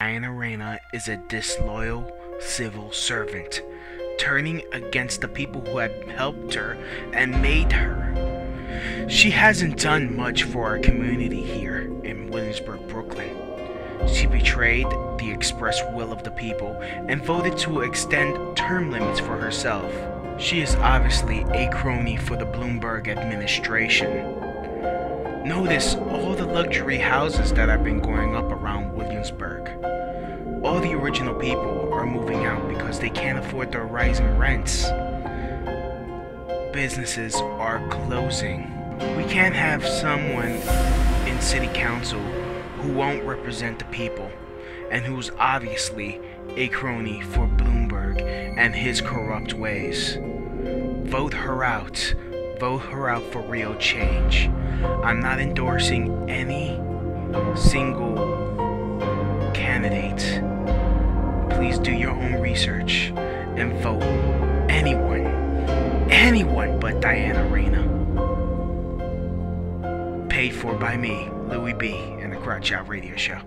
Diana Reyna is a disloyal civil servant, turning against the people who have helped her and made her. She hasn't done much for our community here in Williamsburg, Brooklyn. She betrayed the expressed will of the people and voted to extend term limits for herself. She is obviously a crony for the Bloomberg administration. Notice all the luxury houses that have been going up around Williamsburg. All the original people are moving out because they can't afford their rising rents. Businesses are closing. We can't have someone in city council who won't represent the people and who's obviously a crony for Bloomberg and his corrupt ways. Vote her out. Vote her out for real change. I'm not endorsing any single candidate. Please do your own research and vote anyone but Diana Reyna. Paid for by me, Louie Bee, and the Crotchshot Radio Show.